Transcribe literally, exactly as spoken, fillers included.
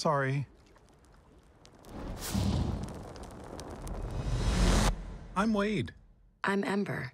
Sorry. I'm Wade. I'm Ember.